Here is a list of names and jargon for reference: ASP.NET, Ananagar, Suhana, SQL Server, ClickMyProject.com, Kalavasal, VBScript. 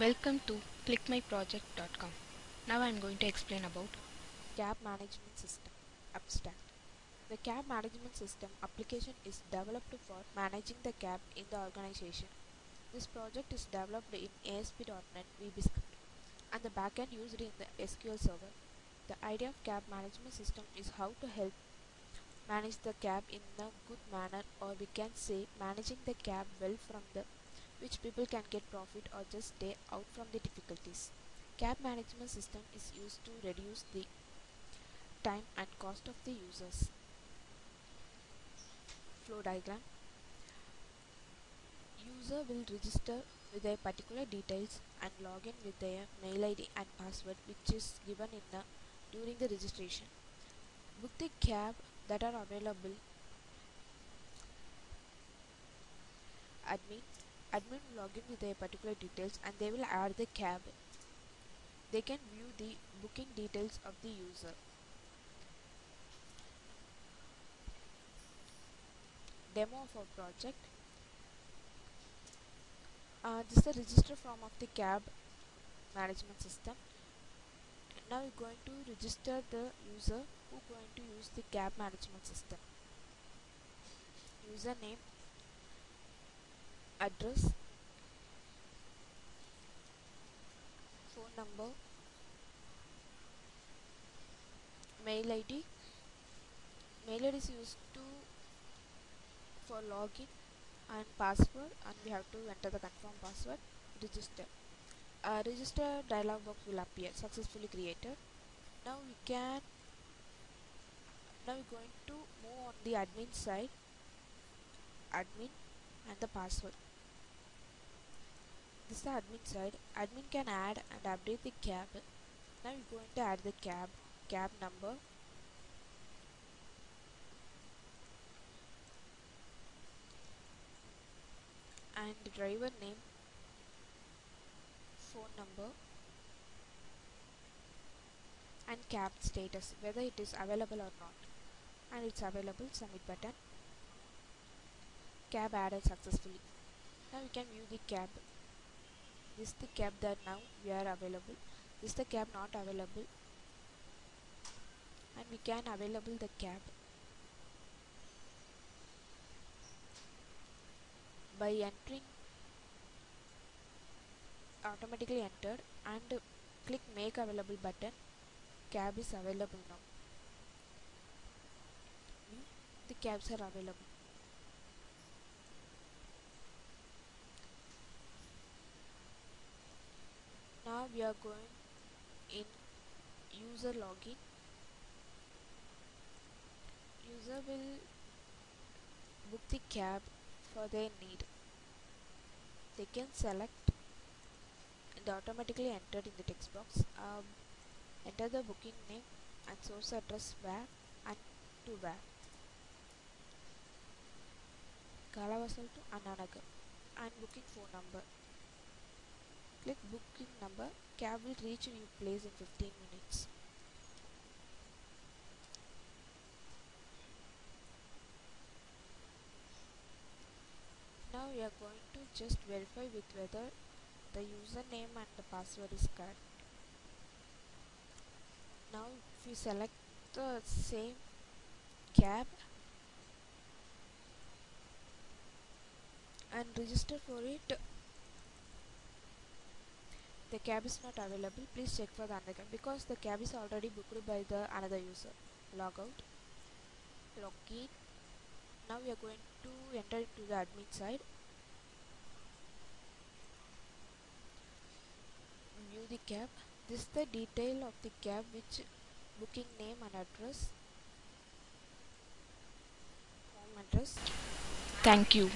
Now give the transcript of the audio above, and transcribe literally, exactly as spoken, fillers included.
Welcome to click my project dot com. Now I am going to explain about C A B Management System. Abstract. The C A B Management System application is developed for managing the C A B in the organization. This project is developed in A S P dot net VBScript and the backend used in the S Q L Server. The idea of C A B Management System is how to help manage the C A B in a good manner, or we can say managing the C A B well, from the which people can get profit or just stay out from the difficulties. C A B management system is used to reduce the time and cost of the users. Flow diagram. User will register with their particular details and log in with their mail I D and password, which is given in the during the registration. Book the C A B that are available. Admin. Admin will log in with their particular details and they will add the C A B. They can view the booking details of the user. Demo of our project. Uh, this is the register form of the C A B management system. Now we are going to register the user who is going to use the C A B management system. Username, address, phone number, mail I D. Mail I D is used to for login, and password, and we have to enter the confirm password. Register. Uh, register dialog box will appear. Successfully created. Now we can. Now we're going to move on the admin side. Admin and the password. This is the admin side. Admin can add and update the C A B. Now we're going to add the C A B, C A B number, and the driver name, phone number, and C A B status, whether it is available or not. And it's available. Submit button. C A B added successfully. Now we can view the C A B. This is the C A B that now we are available. This is the C A B not available, and we can available the C A B by entering automatically entered and click make available button. C A B is available now. The C A Bs are available. Now we are going in user login. User will book the C A B for their need. They can select and automatically entered in the text box. Um, enter the booking name and source address where and to where. Kalavasal to Ananagar and booking phone number. Click booking number. C A B will reach your place in fifteen minutes. Now we are going to just verify with whether the username and the password is correct. Now if we select the same C A B and register for it, the C A B is not available. Please check for the another C A B, because the C A B is already booked by the another user. Log out, log in. Now we are going to enter into the admin side. View the C A B. This is the detail of the C A B, which booking name and address, home address. Thank you.